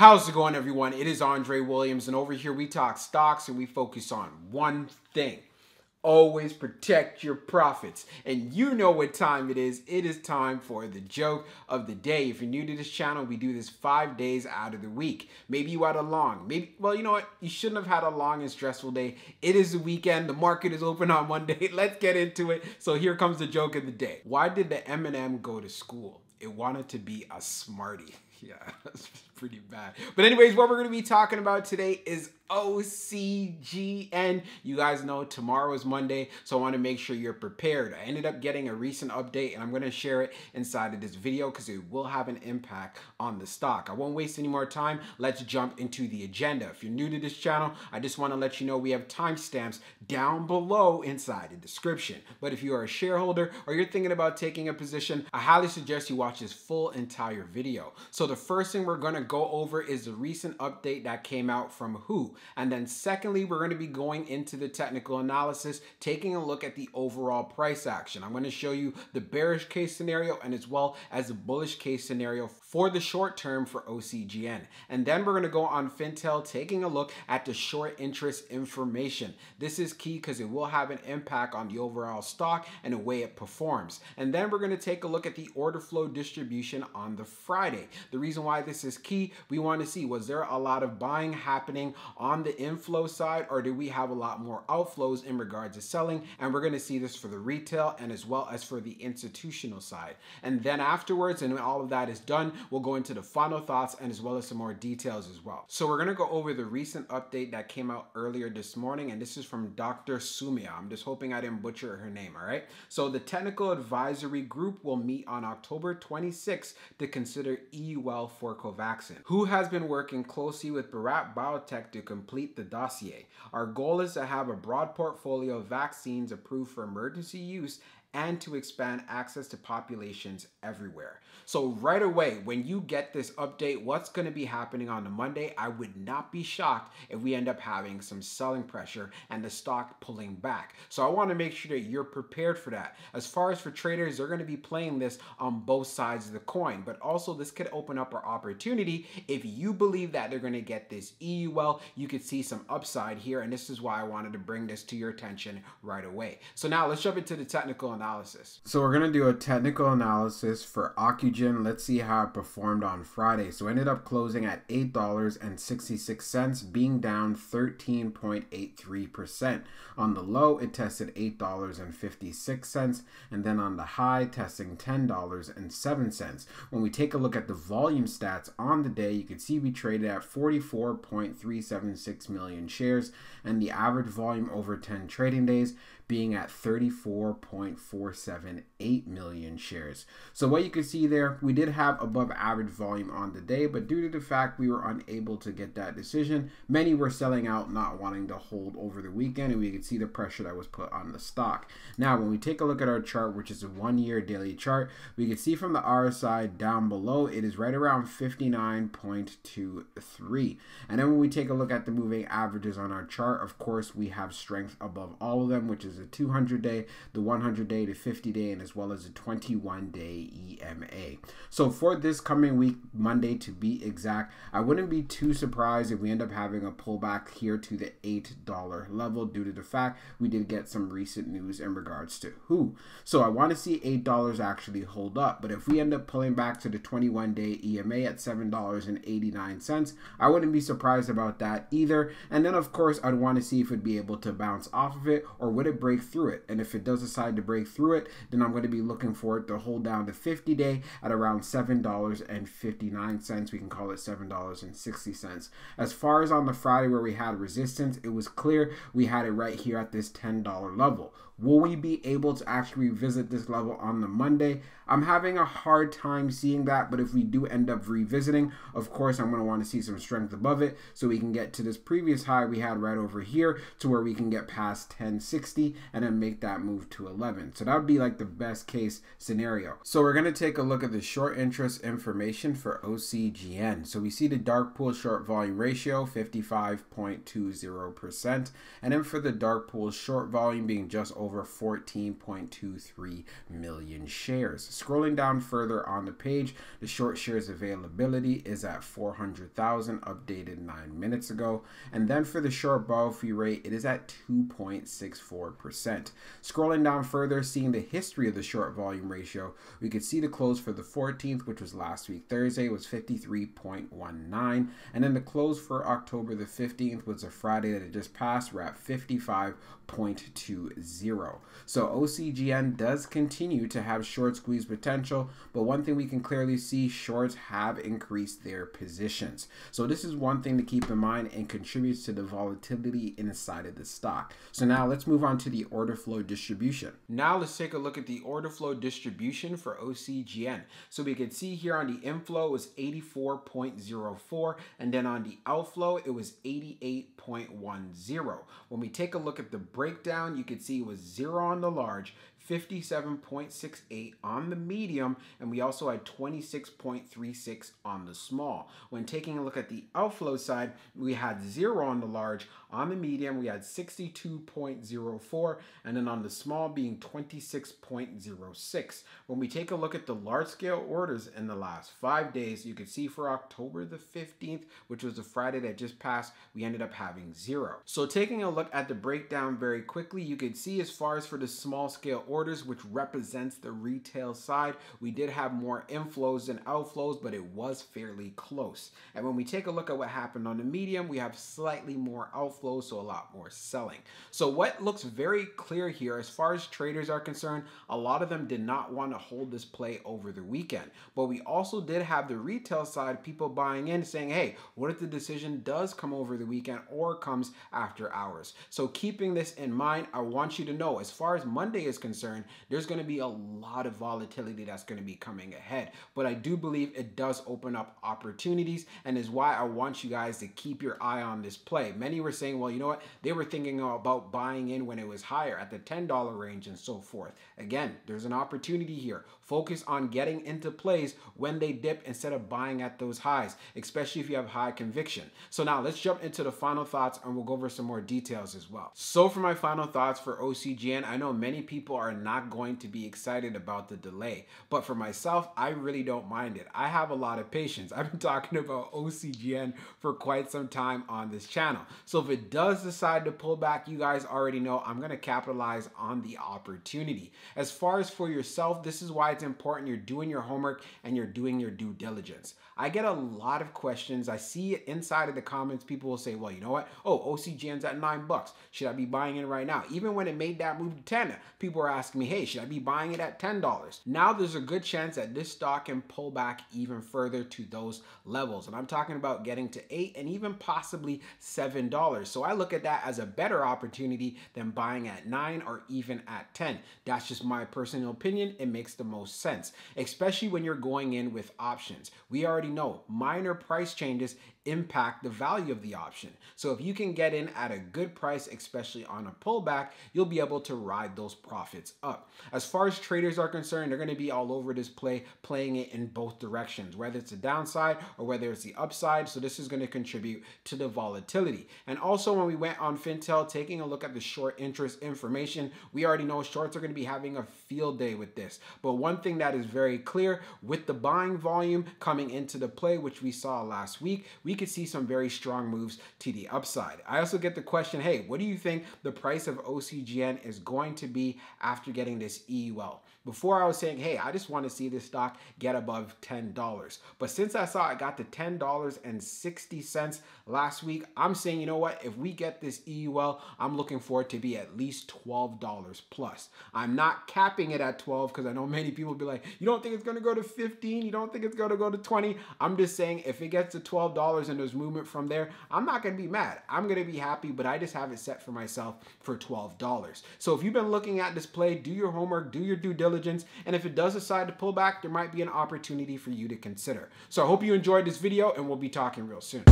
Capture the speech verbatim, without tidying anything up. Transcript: How's it going, everyone? It is Andre Williams, and over here we talk stocks and we focus on one thing. Always protect your profits. And you know what time it is. It is time for the joke of the day. If you're new to this channel, we do this five days out of the week. Maybe you had a long, maybe, well, you know what? You shouldn't have had a long and stressful day. It is the weekend. The market is open on Monday. Let's get into it. So here comes the joke of the day. Why did the M and M go to school? It wanted to be a smarty. Yeah, that's pretty bad. But anyways, what we're going to be talking about today is O C G N. You guys know tomorrow is Monday, so I want to make sure you're prepared. I ended up getting a recent update, and I'm going to share it inside of this video because it will have an impact on the stock. I won't waste any more time. Let's jump into the agenda. If you're new to this channel, I just want to let you know we have timestamps down below inside the description. But if you are a shareholder or you're thinking about taking a position, I highly suggest you watch this full entire video. So the first thing we're going to go over is the recent update that came out from W H O. And then secondly, we're going to be going into the technical analysis, taking a look at the overall price action. I'm going to show you the bearish case scenario and as well as the bullish case scenario for the short term for O C G N. And then we're going to go on FinTel, taking a look at the short interest information. This is key because it will have an impact on the overall stock and the way it performs. And then we're going to take a look at the order flow distribution on the Friday. The reason why this is key, we want to see, was there a lot of buying happening on the inflow side, or do we have a lot more outflows in regards to selling? And we're going to see this for the retail and as well as for the institutional side. And then afterwards, and when all of that is done, we'll go into the final thoughts and as well as some more details as well. So we're going to go over the recent update that came out earlier this morning, and this is from Doctor Sumia. I'm just hoping I didn't butcher her name, all right? So the technical advisory group will meet on October twenty-sixth to consider E U L for Covax, who has been working closely with Bharat Biotech to complete the dossier. Our goal is to have a broad portfolio of vaccines approved for emergency use and to expand access to populations everywhere. So right away, when you get this update, what's going to be happening on the Monday, I would not be shocked if we end up having some selling pressure and the stock pulling back. So I want to make sure that you're prepared for that. As far as for traders, they're going to be playing this on both sides of the coin, but also this could open up our opportunity. If you believe that they're going to get this E U L, you could see some upside here, and this is why I wanted to bring this to your attention right away. So now let's jump into the technical analysis. Analysis. So we're going to do a technical analysis for O C G N. Let's see how it performed on Friday. So it ended up closing at eight dollars and sixty-six cents, being down thirteen point eight three percent. On the low, it tested eight dollars and fifty-six cents, and then on the high, testing ten dollars and seven cents. When we take a look at the volume stats on the day, you can see we traded at forty-four point three seven six million shares, and the average volume over ten trading days being at thirty-four point four seven eight million shares. So what you can see there, we did have above average volume on the day, but due to the fact we were unable to get that decision, many were selling out, not wanting to hold over the weekend, and we could see the pressure that was put on the stock. Now, when we take a look at our chart, which is a one-year daily chart, we can see from the R S I down below, it is right around fifty-nine point two three. And then when we take a look at the moving averages on our chart, of course, we have strength above all of them, which is the two hundred day, the one hundred day, the fifty day, and as well as the twenty-one day E M A. So for this coming week, Monday to be exact, I wouldn't be too surprised if we end up having a pullback here to the eight dollar level due to the fact we did get some recent news in regards to W H O. So I want to see eight dollars actually hold up, but if we end up pulling back to the twenty-one day E M A at seven dollars and eighty-nine cents, I wouldn't be surprised about that either. And then of course, I'd want to see if it'd be able to bounce off of it, or would it break through it. And if it does decide to break through it, then I'm going to be looking for it to hold down the fifty day at around seven dollars and fifty-nine cents. We can call it seven dollars and sixty cents. As far as on the Friday where we had resistance, it was clear we had it right here at this ten dollar level. Will we be able to actually revisit this level on the Monday? I'm having a hard time seeing that, but if we do end up revisiting, of course, I'm going to want to see some strength above it so we can get to this previous high we had right over here to where we can get past ten sixty and then make that move to eleven. So that would be like the best case scenario. So we're going to take a look at the short interest information for O C G N. So we see the dark pool short volume ratio, fifty-five point two zero percent. And then for the dark pool short volume being just over over fourteen point two three million shares. Scrolling down further on the page, the short shares availability is at four hundred thousand, updated nine minutes ago. And then for the short borrow fee rate, it is at two point six four percent. Scrolling down further, seeing the history of the short volume ratio, we could see the close for the fourteenth, which was last week Thursday, was fifty-three point one nine. And then the close for October the fifteenth was a Friday that it just passed. We're at fifty-five point two zero. So O C G N does continue to have short squeeze potential, but one thing we can clearly see, shorts have increased their positions. So this is one thing to keep in mind and contributes to the volatility inside of the stock. So now let's move on to the order flow distribution. Now let's take a look at the order flow distribution for O C G N. So we can see here on the inflow was eighty-four point zero four, and then on the outflow it was eighty-eight point one zero. When we take a look at the breakdown, you can see it was zero on the large, fifty-seven point six eight on the medium, and we also had twenty-six point three six on the small. When taking a look at the outflow side, we had zero on the large, on the medium we had sixty-two point zero four, and then on the small being twenty-six point zero six. When we take a look at the large scale orders in the last five days, you can see for October the fifteenth, which was the Friday that just passed, we ended up having zero. So taking a look at the breakdown very quickly, you can see as far as for the small scale orders, which represents the retail side, we did have more inflows than outflows, but it was fairly close. And when we take a look at what happened on the medium, we have slightly more outflows, so a lot more selling. So what looks very clear here, as far as traders are concerned, a lot of them did not want to hold this play over the weekend, but we also did have the retail side, people buying in saying, hey, what if the decision does come over the weekend or comes after hours? So keeping this in mind, I want you to know, as far as Monday is concerned, there's going to be a lot of volatility that's going to be coming ahead, but I do believe it does open up opportunities, and is why I want you guys to keep your eye on this play. Many were saying, well, you know what, they were thinking about buying in when it was higher at the ten dollar range and so forth. Again, there's an opportunity here. Focus on getting into plays when they dip instead of buying at those highs, especially if you have high conviction. So now let's jump into the final thoughts and we'll go over some more details as well. So for my final thoughts for O C G N, I know many people are not going to be excited about the delay, but for myself, I really don't mind it. I have a lot of patience. I've been talking about O C G N for quite some time on this channel. So if it does decide to pull back, you guys already know I'm going to capitalize on the opportunity. As far as for yourself, this is why it's important you're doing your homework and you're doing your due diligence. I get a lot of questions. I see it inside of the comments. People will say, well, you know what? Oh, O C G N's at nine bucks. Should I be buying it right now? Even when it made that move to ten, people are asking me, hey, should I be buying it at ten dollars? Now there's a good chance that this stock can pull back even further to those levels. And I'm talking about getting to eight and even possibly seven dollars. So I look at that as a better opportunity than buying at nine or even at ten. That's just my personal opinion. It makes the most sense, especially when you're going in with options. We already know minor price changes impact the value of the option. So if you can get in at a good price, especially on a pullback, you'll be able to ride those profits up. As far as traders are concerned, they're going to be all over this play, playing it in both directions, whether it's the downside or whether it's the upside. So this is going to contribute to the volatility. And also when we went on FinTel, taking a look at the short interest information, we already know shorts are going to be having a field day with this. But one thing that is very clear with the buying volume coming into the play, which we saw last week, we We could see some very strong moves to the upside. I also get the question, hey, what do you think the price of O C G N is going to be after getting this E U L? Before I was saying, hey, I just want to see this stock get above ten dollars. But since I saw it got to ten dollars and sixty cents last week, I'm saying, you know what, if we get this E U L, I'm looking for it to be at least twelve dollars plus. I'm not capping it at twelve because I know many people be like, you don't think it's going to go to fifteen? You don't think it's going to go to twenty? I'm just saying if it gets to twelve dollars, and there's movement from there, I'm not going to be mad. I'm going to be happy, but I just have it set for myself for twelve dollars. So if you've been looking at this play, do your homework, do your due diligence, and if it does decide to pull back, there might be an opportunity for you to consider. So I hope you enjoyed this video, and we'll be talking real soon.